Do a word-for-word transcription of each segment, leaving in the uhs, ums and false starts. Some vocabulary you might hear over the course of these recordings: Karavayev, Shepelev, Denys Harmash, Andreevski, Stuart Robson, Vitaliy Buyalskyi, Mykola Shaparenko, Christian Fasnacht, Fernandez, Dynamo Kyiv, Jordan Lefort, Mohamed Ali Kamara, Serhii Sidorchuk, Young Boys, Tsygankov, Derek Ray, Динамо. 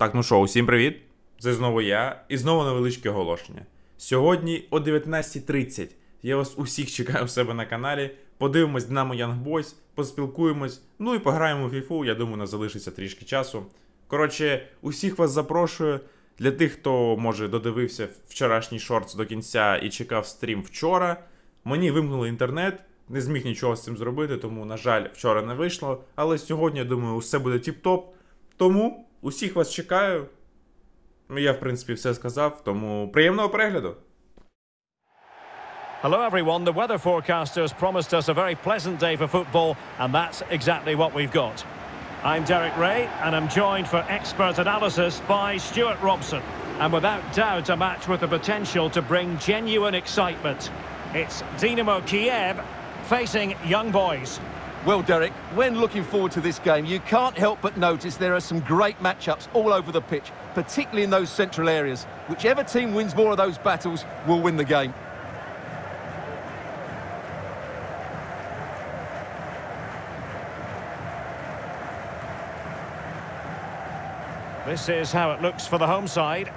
Так, ну що, усім привіт! Це знову я і знову невеличке оголошення. Сьогодні о дев'ятнадцятій тридцять я вас усіх чекаю у себе на каналі, подивимось Динамо Young Boys, поспілкуємось, ну і пограємо в фіфу, я думаю, у нас залишиться трішки часу. Коротше, усіх вас запрошую. Для тих, хто, може, додивився вчорашній шортс до кінця і чекав стрім вчора, мені вимкнули інтернет, не зміг нічого з цим зробити, тому, на жаль, вчора не вийшло. Але сьогодні, я думаю, все буде тіп-топ, тому усіх вас чекаю. Я, в принципі, все сказав, тому приємного перегляду! Hello everyone, the weather forecasters promised us a very pleasant day for football, and that's exactly what we've got. I'm Derek Ray, and I'm joined for expert analysis by Stuart Robson. And without doubt, a match with the potential to bring genuine excitement. It's Dynamo Kyiv facing Young Boys. Well, Derek, when looking forward to this game, you can't help but notice there are some great matchups all over the pitch, particularly in those central areas. Whichever team wins more of those battles will win the game. This is how it looks for the home side.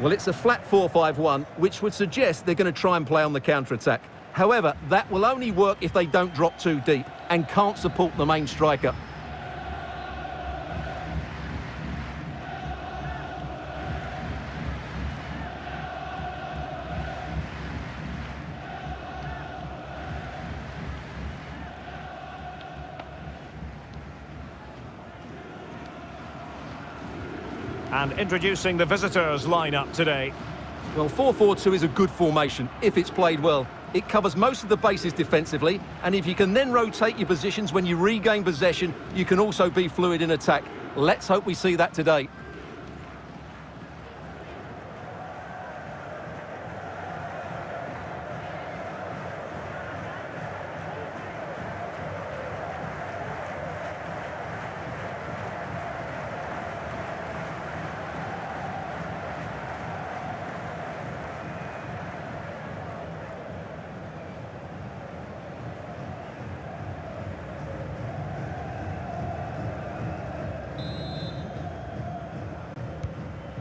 Well, it's a flat four five one, which would suggest they're going to try and play on the counter-attack. However, that will only work if they don't drop too deep and can't support the main striker. And introducing the visitors' lineup today. Well, four four two is a good formation, if it's played well. It covers most of the bases defensively, and if you can then rotate your positions when you regain possession, you can also be fluid in attack. Let's hope we see that today.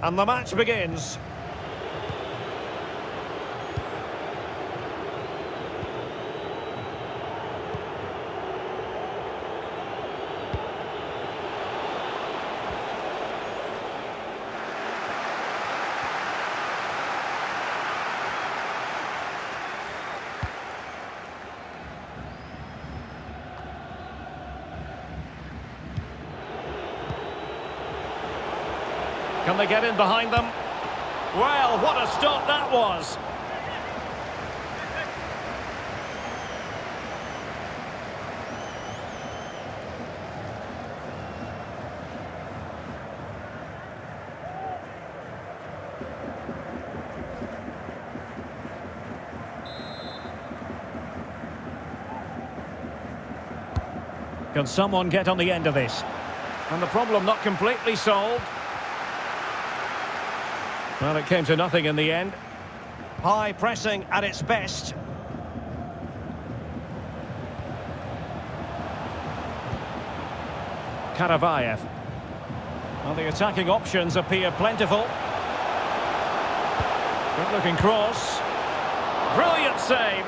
And the match begins. Can they get in behind them? Well, what a stop that was! Can someone get on the end of this? And the problem not completely solved. Well, it came to nothing in the end. High pressing at its best. Karavayev. Well, the attacking options appear plentiful. Good-looking cross. Brilliant save.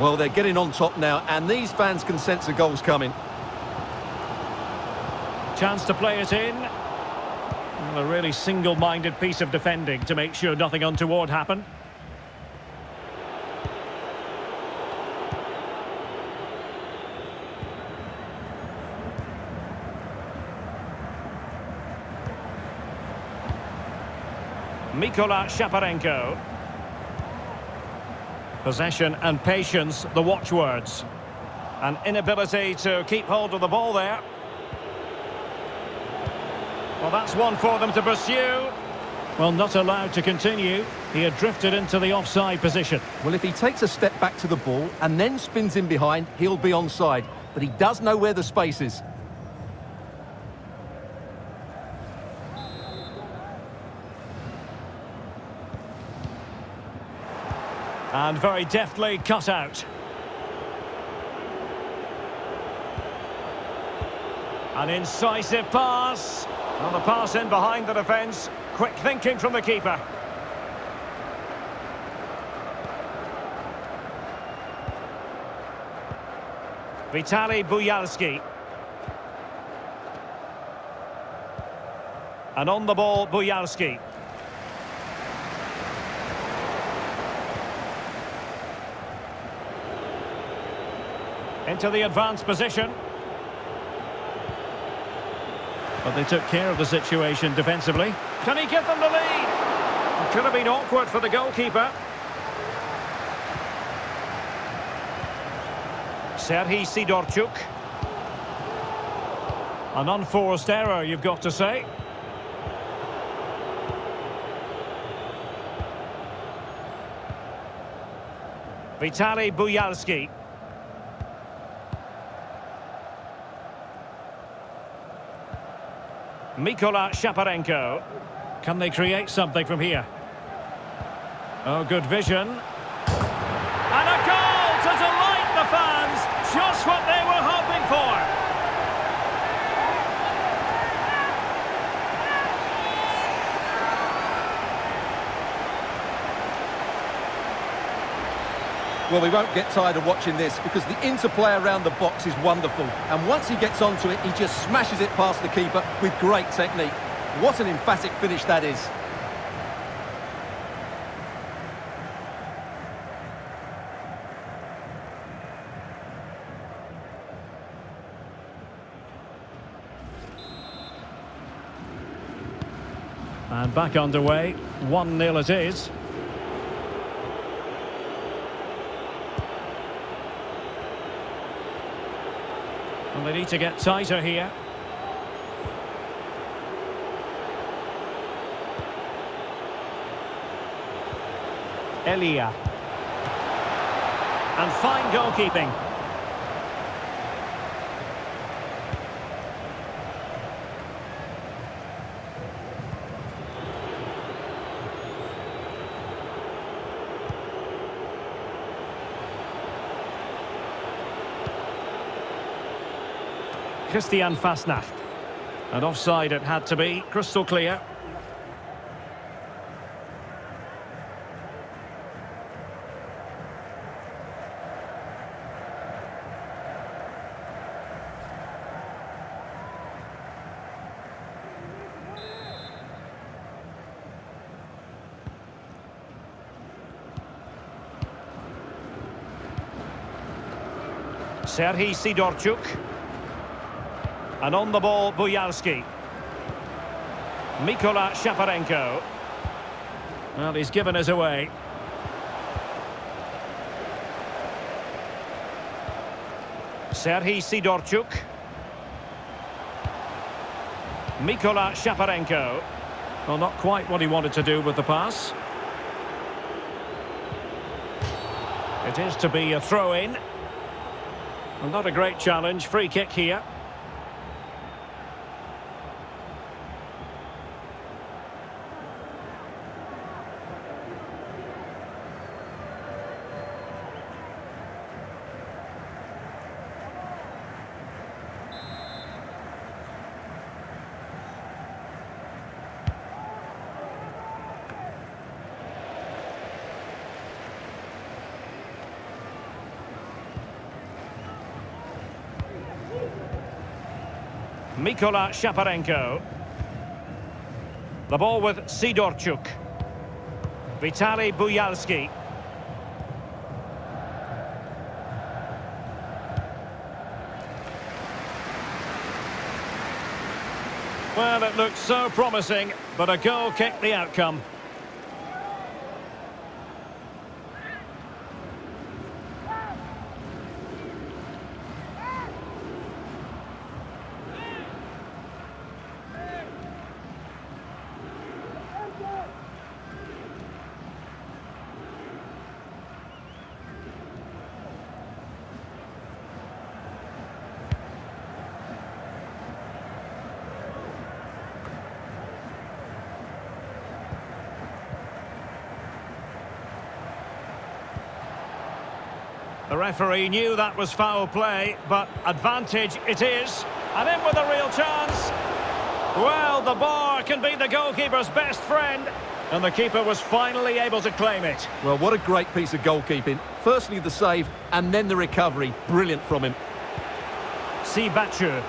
Well, they're getting on top now, and these fans can sense the goals coming. Chance to play it in. Well, a really single-minded piece of defending to make sure nothing untoward happened. Mykola Shaparenko. Possession and patience, the watchwords. An inability to keep hold of the ball there. Well, that's one for them to pursue. Well, not allowed to continue. He had drifted into the offside position. Well, if he takes a step back to the ball and then spins in behind, he'll be onside. But he does know where the space is. And very deftly cut out. An incisive pass. And the pass in behind the defence. Quick thinking from the keeper. Vitaliy Buyalskyi. And on the ball, Buyalskyi. Into the advanced position. But they took care of the situation defensively. Can he give them the lead? It could have been awkward for the goalkeeper. Serhii Sidorchuk. An unforced error, you've got to say. Vitaliy Buyalskyi. Mykola Shaparenko. Can they create something from here? Oh, good vision. And a goal to delight the fans. Just what they were hoping for. Well, we won't get tired of watching this because the interplay around the box is wonderful. And once he gets onto it, he just smashes it past the keeper with great technique. What an emphatic finish that is. And back underway. one nil it is. They need to get tighter here. Elia. And fine goalkeeping. Christian Fasnacht. And offside it had to be, crystal clear. Serhii Sidorchuk. And on the ball, Buyalskyi. Mykola Shaparenko. Well, he's given us away. Serhii Sidorchuk. Mykola Shaparenko. Well, not quite what he wanted to do with the pass. It is to be a throw-in. And not a great challenge. Free kick here. Mykola Shaparenko. The ball with Sidorchuk. Vitaliy Buyalskyi. Well, it looked so promising, but a goal kicked the outcome. The referee knew that was foul play, but advantage it is. And in with a real chance. Well, the bar can be the goalkeeper's best friend. And the keeper was finally able to claim it. Well, what a great piece of goalkeeping. Firstly, the save, and then the recovery. Brilliant from him. Sidorchuk.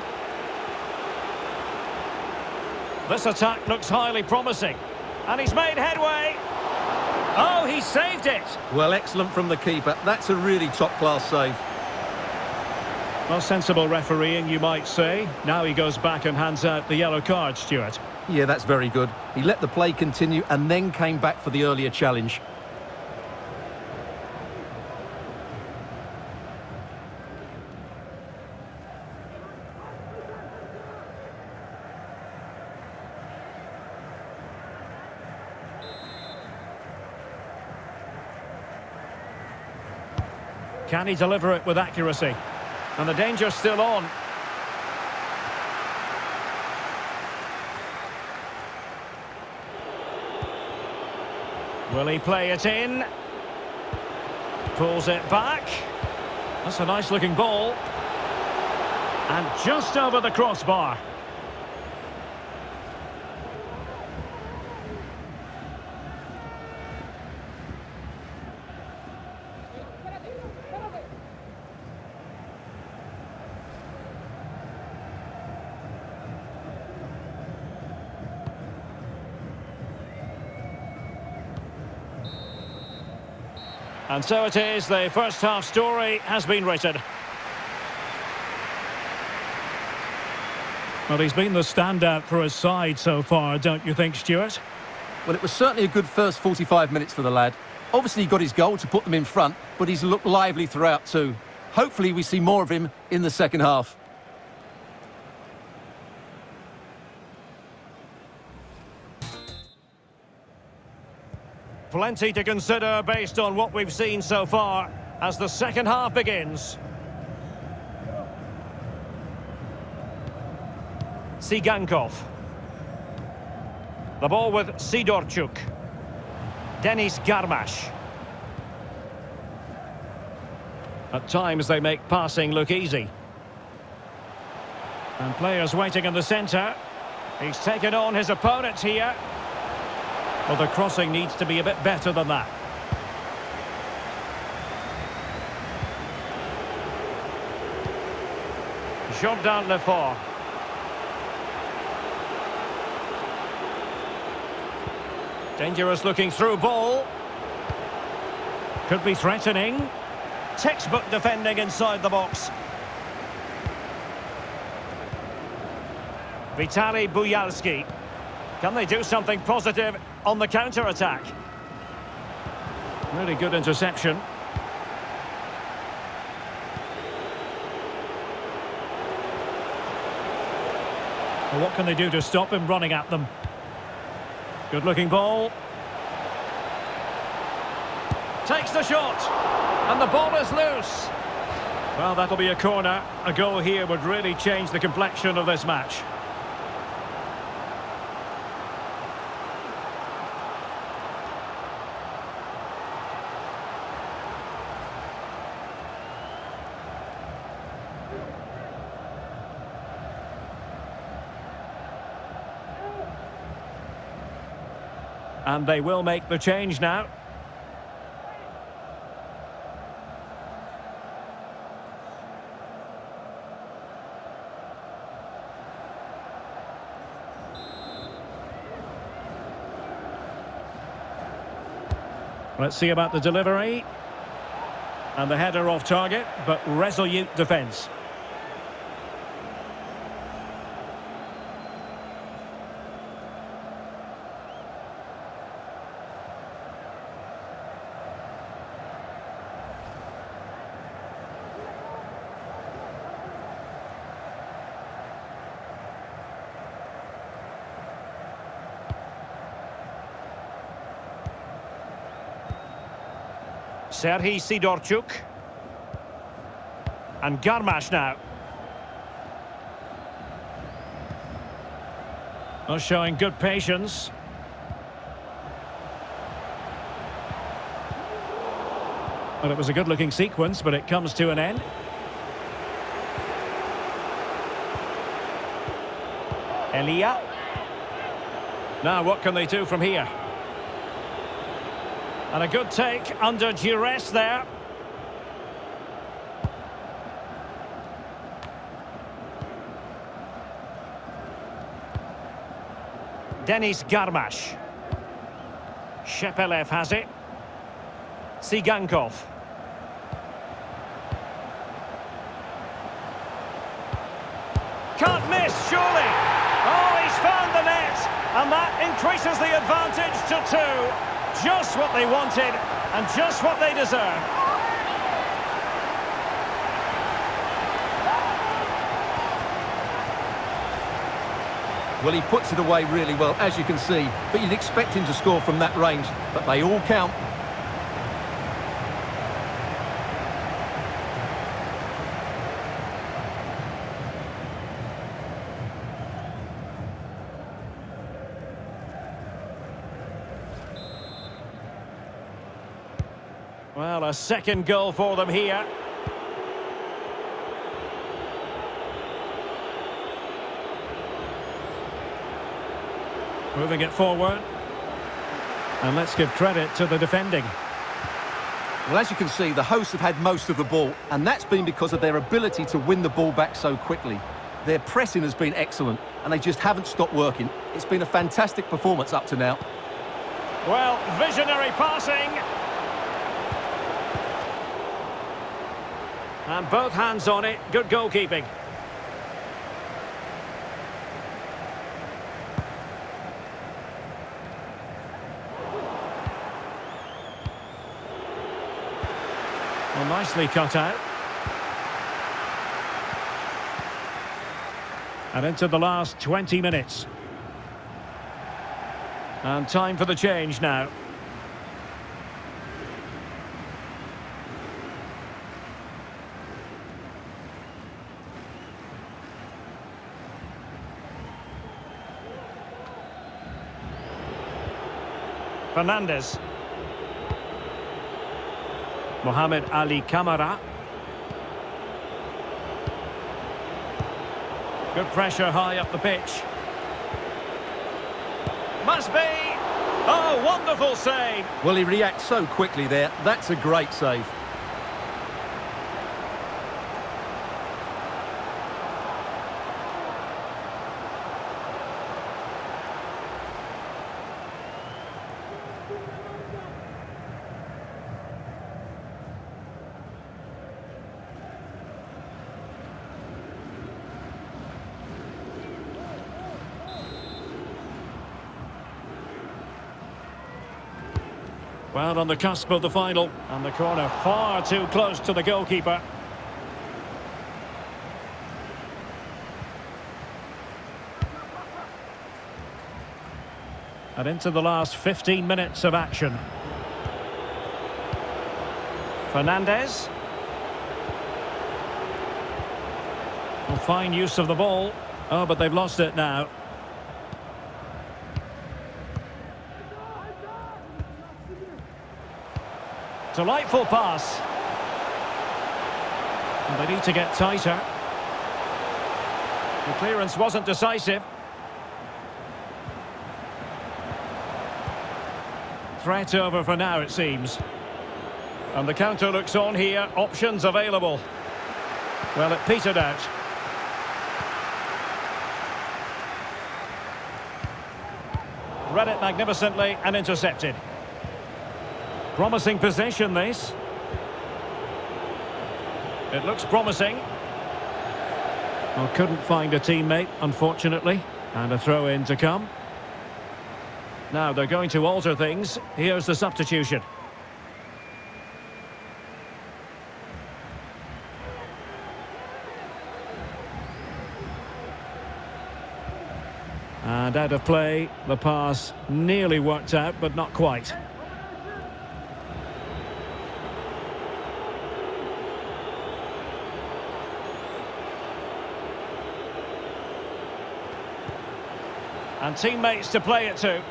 This attack looks highly promising. And he's made headway. Oh, he saved it. Well, excellent from the keeper. That's a really top-class save. Well, sensible refereeing, you might say. Now he goes back and hands out the yellow card, Stuart. Yeah, that's very good. He let the play continue and then came back for the earlier challenge. Can he deliver it with accuracy? And the danger's still on. Will he play it in? Pulls it back. That's a nice-looking ball. And just over the crossbar. And so it is, the first half story has been written. Well, he's been the standout for his side so far, don't you think, Stuart? Well, it was certainly a good first forty-five minutes for the lad. Obviously, he got his goal to put them in front, but he's looked lively throughout too. Hopefully, we see more of him in the second half. Plenty to consider based on what we've seen so far as the second half begins. Tsygankov. The ball with Sidorchuk. Denys Harmash. At times they make passing look easy. And players waiting in the centre. He's taken on his opponent here. Well, the crossing needs to be a bit better than that. Jordan Lefort. Dangerous looking through ball. Could be threatening. Textbook defending inside the box. Vitaliy Buyalskyi. Can they do something positive on the counter-attack? Really good interception. Well, what can they do to stop him running at them? Good-looking ball. Takes the shot. And the ball is loose. Well, that'll be a corner. A goal here would really change the complexion of this match. And they will make the change now. Let's see about the delivery. And the header off target, but resolute defence. Serhii Sidorchuk. And Harmash now. Well, showing good patience. Well, it was a good-looking sequence, but it comes to an end. Elia. Now, what can they do from here? And a good take under duress there. Denys Harmash. Shepelev has it. Tsygankov. Can't miss, surely. Oh, he's found the net, and that increases the advantage to two. Just what they wanted, and just what they deserve. Well, he puts it away really well, as you can see, but you'd expect him to score from that range, but they all count. Well, a second goal for them here. Moving it forward. And let's give credit to the defending. Well, as you can see, the hosts have had most of the ball, and that's been because of their ability to win the ball back so quickly. Their pressing has been excellent, and they just haven't stopped working. It's been a fantastic performance up to now. Well, visionary passing. And both hands on it. Good goalkeeping. Well, nicely cut out. And into the last twenty minutes. And time for the change now. Fernandez. Mohamed Ali Kamara. Good pressure high up the pitch. Must be! Oh, wonderful save! Well, he reacts so quickly there. That's a great save. Well, on the cusp of the final, and the corner far too close to the goalkeeper. And into the last fifteen minutes of action. Fernandez. Well, fine use of the ball. Oh, but they've lost it now. Delightful pass. And they need to get tighter. The clearance wasn't decisive. Threat over for now, it seems. And the counter looks on here. Options available. Well, it petered out. Read it magnificently and intercepted. Promising possession, this. It looks promising. Well, couldn't find a teammate, unfortunately. And a throw-in to come. Now, they're going to alter things. Here's the substitution. And out of play, the pass nearly worked out, but not quite. And teammates to play it to.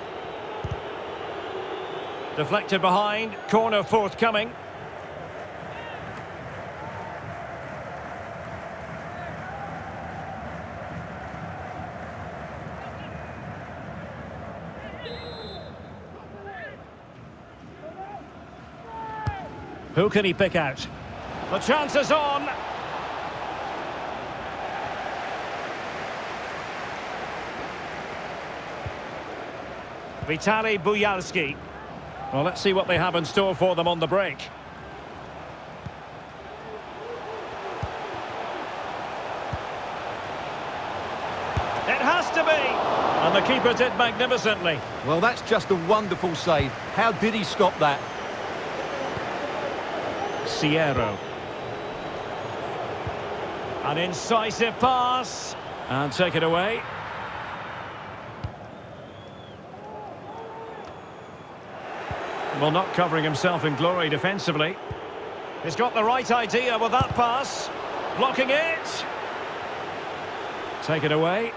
Deflected behind, corner forthcoming. Who can he pick out? The chance is on. Vitaliy Buyalskyi. Well, let's see what they have in store for them on the break. It has to be! And the keeper did magnificently. Well, that's just a wonderful save. How did he stop that? Sierra. An incisive pass. And take it away. Well, not covering himself in glory defensively. He's got the right idea with that pass. Blocking it. Take it away.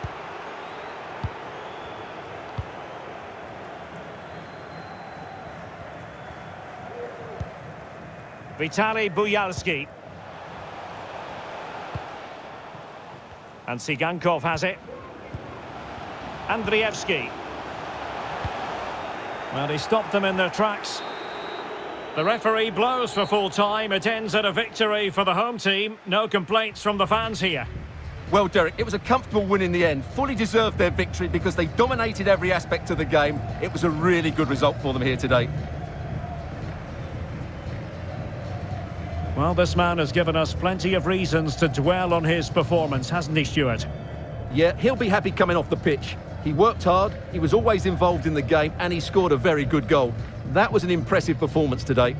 Vitaliy Buyalskyi. And Tsygankov has it. Andreevski. Well, he stopped them in their tracks. The referee blows for full time. It ends at a victory for the home team. No complaints from the fans here. Well, Derek, it was a comfortable win in the end. Fully deserved their victory because they dominated every aspect of the game. It was a really good result for them here today. Well, this man has given us plenty of reasons to dwell on his performance, hasn't he, Stuart? Yeah, he'll be happy coming off the pitch. He worked hard, he was always involved in the game, and he scored a very good goal. That was an impressive performance today.